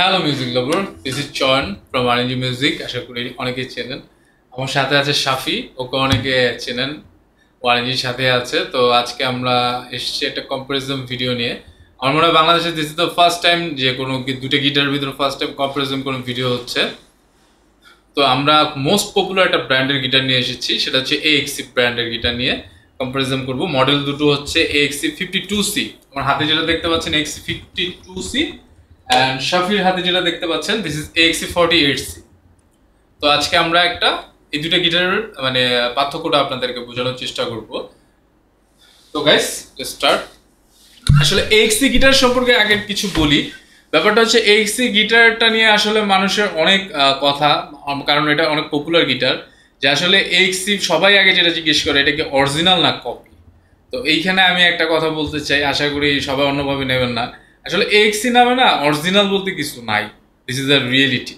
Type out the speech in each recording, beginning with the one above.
Hello music lover, this is John from RNG Music. आशा करी अनेके चेनेन आमार साथे आछे शाफी ओके अनेके चेनेन RNG साथे आछे तो आजके आमरा एसेछि एकटा कम्पैरिजन भिडियो निये आमार मने बांग्लादेशे this is the first time जे कोनो दुइटा गिटारेर भितरे फर्स्ट टाइम कम्पैरिजन कोनो भिडियो होच्छे तो आमरा मोस्ट पपुलार एकटा ब्र्यांडेर गिटार निये एसेछि सेटा हच्छे AXE ब्र्यांडेर गिटार निये कम्पैरिजन करब मडेल दुटो हच्छे AXE 52C आमार हाते जेटा देखते पाच्छेन AXE 52C एंड शाफिर हाथे जेटा देखते पाच्छेन दिस इज AXE 48C तो आज के आमरा एकटा ए दुइटा गिटारेर माने पार्थक्यटा आपनादेरके बोझाনোর চেষ্टा করব तो गाइस लेट्स स्टार्ट আসলে AXE গিটার সম্পর্কে আগে কিছু বলি ব্যাপারটা হচ্ছে AXE গিটারটা নিয়ে আসলে মানুষের অনেক কথা কারণ এটা অনেক পপুলার গিটার যে আসলে AXE সবাই আগে যেটা জিজ্ঞেস করে এটা কি অরিজিনাল না কপি তো এইখানে আমি একটা কথা বলতে চাই আশা করি সবাই অন্যভাবে নেবেন না আসলে AXE নামে না অরিজিনাল বলতে কিছু নাই দিস ইজ আ রিয়েলিটি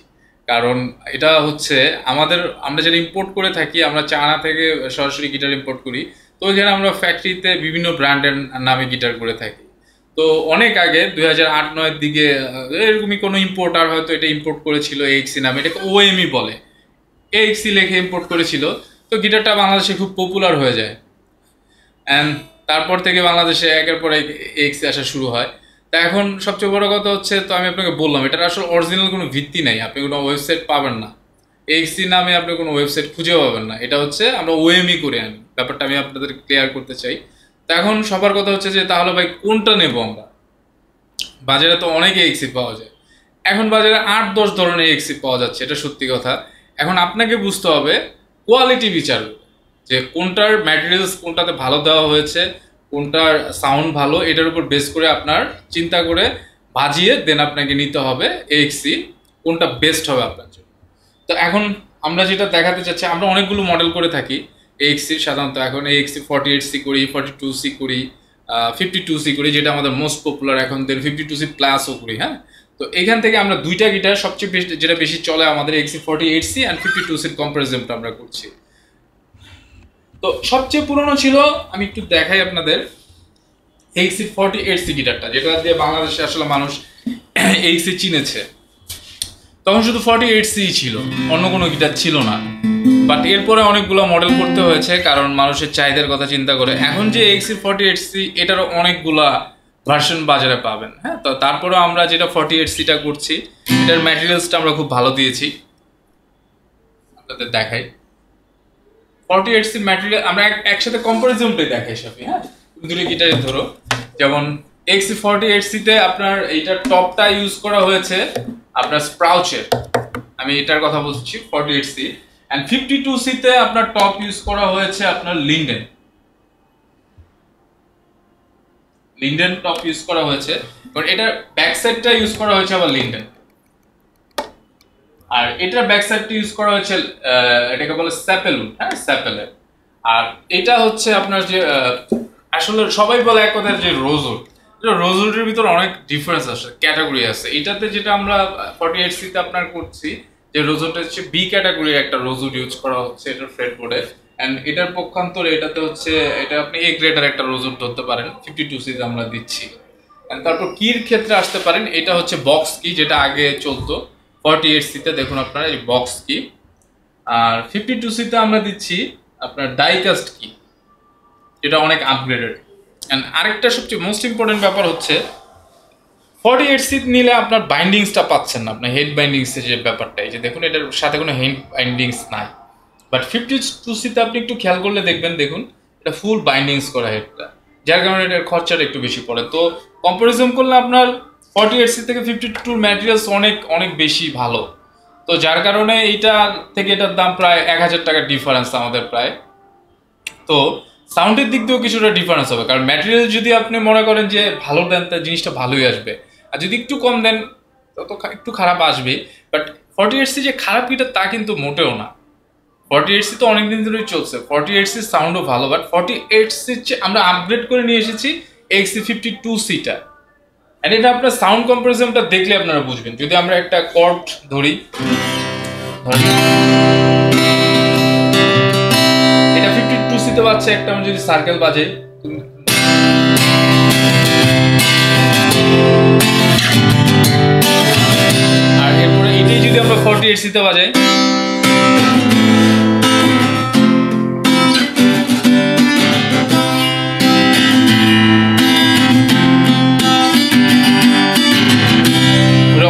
কারণ এটা হচ্ছে আমাদের আমরা যেটা ইম্পোর্ট করে থাকি আমরা চায়না থেকে সরাসরি গিটার ইম্পোর্ট করি তো এখানে আমরা ফ্যাক্টরিতে বিভিন্ন ব্র্যান্ডের নামে গিটার করে থাকি তো অনেক আগে 2008-09 এর দিকে এরকমই কোনো ইম্পোর্টার হয়তো এটা ইম্পোর্ট করেছিল AXE নামে এটাকে OME বলে AXE লেখে ইম্পোর্ট করেছিল তো গিটারটা বাংলাদেশে খুব পপুলার হয়ে যায় এন্ড তারপর থেকে বাংলাদেশে একের পর এক AXE আসা শুরু হয় तो এখন সবচেয়ে বড় কথা হচ্ছে তো আমি আপনাকে বললাম এটার আসলে অরিজিনাল কোনো ভিত্তি নাই আপনি কোনো ওয়েবসাইট পাবেন না AXE নামে আপনি কোনো ওয়েবসাইট খুঁজে পাবেন না এটা হচ্ছে আমরা OME করে আনি ব্যাপারটা আমি আপনাদের ক্লিয়ার করতে চাই তো এখন সবার কথা হচ্ছে যে তাহলে ভাই কোনটা নেব আমরা বাজারে তো অনেক AXE পাওয়া যায় এখন বাজারে 8-10 ধরনের AXE পাওয়া যাচ্ছে এটা সত্যি কথা এখন আপনাকে বুঝতে হবে কোয়ালিটি বিচার যে কোনটার ম্যাটেরিয়ালস কোনটাতে ভালো দেওয়া হয়েছে কোনটার সাউন্ড ভালো এটার উপর বেস করে আপনার চিন্তা করে বাজিয়ে দেন আপনাকে নিতে হবে AXE কোনটা বেস্ট হবে আপনার জন্য তো এখন আমরা যেটা দেখাতে যাচ্ছি আমরা অনেকগুলো মডেল করে থাকি AXE সাধারণত এখন AXE 48C করি 42C করি 52C করি যেটা আমাদের মোস্ট পপুলার এখন দেন 52C প্লাসও করি হ্যাঁ তো এখান থেকে আমরা দুইটা গিটার সবচেয়ে বেশি যেটা বেশি চলে আমাদের AXE 48C এন্ড 52C এর কম্প্যারিজনটা আমরা করছি तो सबচেয়ে পুরনো ছিল আমি একটু দেখাই আপনাদের AXE 48C গিটারটা যেটা দিয়ে বাংলাদেশে আসলে মানুষ AXE চিনেছে তখন শুধু 48C ছিল অন্য কোনো গিটার ছিল না বাট এরপরে অনেকগুলো মডেল করতে হয়েছে কারণ মানুষের চাহিদার কথা চিন্তা করে এখন যে AXE 48C এটারও অনেকগুলা ভার্সন বাজারে পাবেন হ্যাঁ তো তারপরে আমরা যেটা 48C টা করছি এটার ম্যাটেরিয়ালসটা আমরা খুব ভালো দিয়েছি আপনাদের দেখাই 48C ম্যাটেরিয়াল আমরা একসাথে কম্পারিজনটা দেখাই সবই হ্যাঁ দুটো গিটারে ধরো যেমন AXE 48C তে আপনার এটা টপটা ইউজ করা হয়েছে আপনার স্প্রাউচের আমি এটার কথা বলছি 48C এন্ড 52C তে আপনার টপ ইউজ করা হয়েছে আপনার লিন্ডেন টপ ইউজ করা হয়েছে কারণ এটা ব্যাক সাইডটা ইউজ করা হয়েছে আবার লিন্ডেন আর এটা ব্যাক সাইডটা ইউজ করা হয়েছে এটাকে বলে স্যাপেল হ্যাঁ স্যাপেল আর এটা হচ্ছে আপনার যে আসলে সবাই বলে এক কথার যে রোজউড এটা রোজউডের ভিতর অনেক ডিফারেন্স আছে ক্যাটাগরি আছে এটাতে যেটা আমরা 48C তে আপনার করছি যে রোজউডের হচ্ছে B ক্যাটাগরির একটা রোজউড ইউজ করা হচ্ছে এটা ফ্রেডবোর্ডে এন্ড এটার পক্ষান্তরে এটাতে হচ্ছে এটা আপনি A গ্রেডের একটা রোজউড ধরতে পারেন 52C তে আমরা দিচ্ছি এন্ড তারপর কির ক্ষেত্রে আসতে পারেন এটা হচ্ছে বক্স কি যেটা আগে চলতো 48C তে দেখুন আপনারা এই বক্স কি আর 52C তে আমরা দিচ্ছি আপনার ডাইকাস্ট কি এটা অনেক আপগ্রেডেড এন্ড আরেকটা সবচেয়ে মোস্ট ইম্পর্টেন্ট ব্যাপার হচ্ছে 48C নিলে আপনার বাইন্ডিংসটা পাচ্ছেন না আপনার হেড বাইন্ডিংস এর যে ব্যাপারটা এই যে দেখুন এটার সাথে কোনো হেড বাইন্ডিংস নাই বাট 52C তে আপনি একটু খেয়াল করলে দেখবেন দেখুন এটা ফুল বাইন্ডিংস করা হেডটা যার কারণে এটার খরচটা একটু বেশি পড়ে তো কম্পারিজন করলে আপনার 48C থেকে 52 ম্যাটেরিয়ালস অনেক বেশি ভালো তো যার কারণে এইটা থেকে এটার দাম প্রায় 1000 টাকা ডিফারেন্স আমাদের প্রায় তো সাউন্ডের দিক দিয়েও কিছুটা ডিফারেন্স হবে কারণ ম্যাটেরিয়াল যদি আপনি মনে করেন যে ভালো দেন তা জিনিসটা ভালোই আসবে আর যদি একটু কম দেন তত একটু খারাপ আসবে বাট 48C যে খারাপ এটা তা কিন্তু মোটেও না 48C তো অনেক দিন ধরেই চলছে 48C সাউন্ডও ভালো বাট 48C আমরা আপগ্রেড করে নিয়ে এসেছি AXE 52C টা एंड এটা আপনারা সাউন্ড কম্পারিজনটা দেখলে আপনারা বুঝবেন যদি আমরা একটা কর্ড ধরি এটা 52C তে বাজছে একটা আমরা যদি সার্কেল বাজে सीते बजाई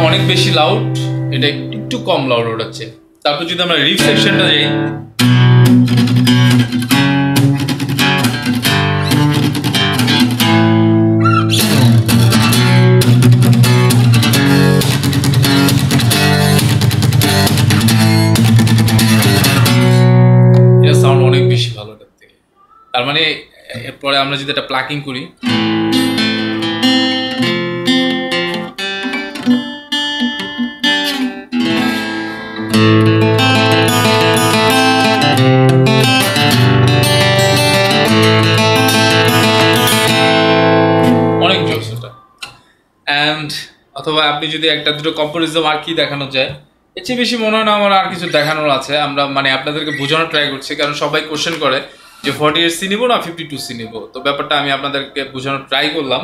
अनेक बेशी लाउड एटा एकटू कम लाउड ओठाচ্ছে তারপর যদি আমরা রিফ সেকশনটা যাই এর সাউন্ড অনেক বেশি ভালো লাগতে তার মানে এরপরে আমরা যদি এটা প্লাকিং করি অথবা আপনি যদি একটা দুটো কম্পোজিশন আর কি দেখানো যায় এর চেয়ে বেশি মনে হয় না আমার আর কিছু দেখানোর আছে আমরা মানে আপনাদেরকে বোঝানোর ট্রাই করছি কারণ সবাই কোশ্চেন করে যে 48C নিব না 52C নিব তো ব্যাপারটা আমি আপনাদেরকে বোঝানোর ট্রাই করলাম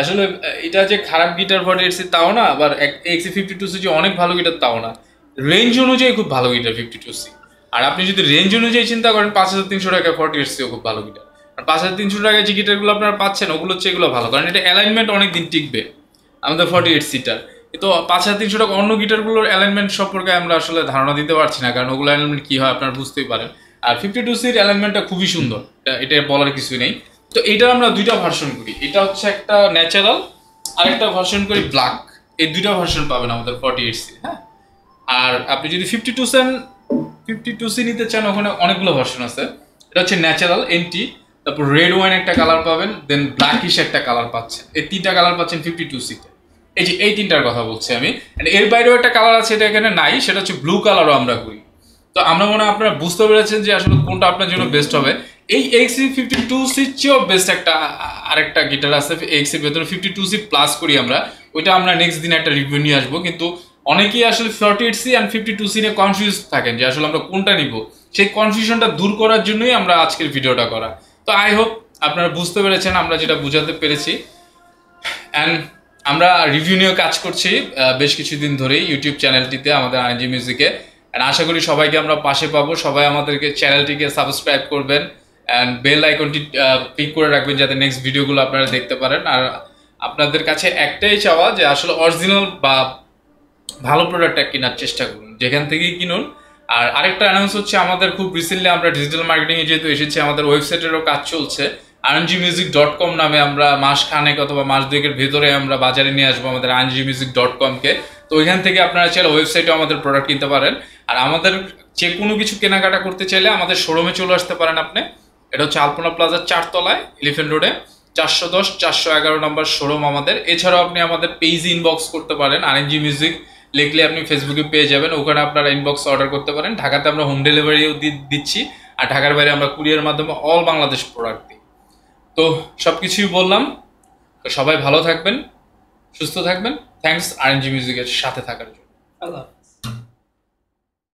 আসলে এটা যে খারাপ গিটার 48C তাও না আবার AXE 52C যে অনেক ভালো গিটার তাও না রেঞ্জ অনুযায়ী খুব ভালো গিটার 52C আর আপনি যদি রেঞ্জ অনুযায়ী চিন্তা করেন 5300 টাকা 48C ও খুব ভালো গিটার আর 5300 টাকায় যে গিটারগুলো আপনারা পাচ্ছেন ওগুলো হচ্ছে এগুলো ভালো কারণ এটা অ্যালাইনমেন্ট অনেক দিন টিকবে আমাদের 48 সিটার তো 5300 টাকা অন্য গিটারগুলোর অ্যালাইনমেন্ট সম্পর্কে আমরা আসলে ধারণা দিতে পারছি না কারণ ওগুলো অ্যালাইনমেন্ট কি হয় আপনারা বুঝতেই পারেন আর 52 সির অ্যালাইনমেন্টটা খুবই সুন্দর এটা বলার কিছুই নেই তো এটা আমরা দুইটা ভার্সন করি এটা হচ্ছে একটা ন্যাচারাল আর একটা ভার্সন করি ব্ল্যাক এই দুইটা ভার্সন পাবেন আমাদের 48 সি হ্যাঁ আর আপনি যদি 52 সি নিতে চান ওখানে অনেকগুলো ভার্সন আছে এটা হচ্ছে ন্যাচারাল এনটি তারপর রেড ওয়াইন একটা কালার পাবেন দেন ব্ল্যাকিশ একটা কালার পাচ্ছেন এই তিনটা কালার পাচ্ছেন 52 সি এই যে এই তিনটার কথা বলছি আমি এর বাইরেও একটা কালার আছে এটা এখানে নাই সেটা হচ্ছে ব্লু কালারও আমরা করি তো আমরা মনে হয় আপনারা বুঝতে পেরেছেন যে আসলে কোনটা আপনার জন্য বেস্ট হবে এই AXE 52C চেয়েও বেস্ট একটা আরেকটা গিটার আছে AXE এর ভেতরে 52C প্লাস করি আমরা ওইটা আমরা নেক্সট দিন একটা রিভিউ নিয়ে আসবো কিন্তু অনেকেই আসলে 48C আর 52C নিয়ে কনফিউজ থাকেন যে আসলে আমরা কোনটা নিব সেই কনফিউশনটা দূর করার জন্যই আমরা আজকের ভিডিওটা করা তো আই হোপ আপনারা বুঝতে পেরেছেন আমরা যেটা বোঝাতে পেরেছি অ্যান্ড আমরা রিভিউ নিয়ে কাজ করছি বেশ কিছুদিন ধরে ইউটিউব চ্যানেলটিতে আমাদের RNG মিউজিকে এন্ড আশা করি সবাইকে আমরা পাশে পাবো সবাই আমাদেরকে চ্যানেলটিকে সাবস্ক্রাইব করবেন এন্ড বেল আইকনটি ক্লিক করে রাখবেন যাতে নেক্সট ভিডিওগুলো আপনারা দেখতে পারেন আর আপনাদের কাছে একটাই চাওয়া যে আসলে অরিজিনাল বা ভালো প্রোডাক্টটা কেনার চেষ্টা করুন যেখান থেকেই কিনুন আর আরেকটা অ্যানাউন্স হচ্ছে আমাদের খুব রিসেন্টলি আমরা ডিজিটাল মার্কেটিংয়ে যেহেতু এসেছি আমাদের ওয়েবসাইটেরও কাজ চলছে rngmusic.com নামে আমরা মাস খানেক অথবা মাস দুয়েকের ভিতরে আমরা বাজারে নিয়ে আসবো আমাদের rngmusic.com কে তো ওইখান থেকে আপনারা চাইলে ওয়েবসাইটে আমাদের প্রোডাক্ট কিনতে পারেন আর আমাদের যে কোনো কিছু কেনাকাটা করতে চাইলে আমাদের শোরুমে চলে আসতে পারেন আপনি এটা হচ্ছে আলপনা প্লাজার 4 তলায় এলিফ্যান্ট রোডে 410-411 নম্বর শোরুম আমাদের এছাড়াও আপনি আমাদের পেজে ইনবক্স করতে পারেন RNG মিউজিক লিখলে আপনি ফেসবুকে পেয়ে যাবেন ওখানে আপনারা ইনবক্স অর্ডার করতে পারেন ঢাকাতে আমরা হোম ডেলিভারিও দিচ্ছি আর ঢাকার বাইরে আমরা কুরিয়ারের মাধ্যমে অল বাংলাদেশ প্রোডাক্ট দিই তো সবকিছুই বললাম সবাই ভালো থাকবেন সুস্থ থাকবেন থ্যাঙ্কস RNG মিউজিকের সাথে থাকার জন্য আল্লাহ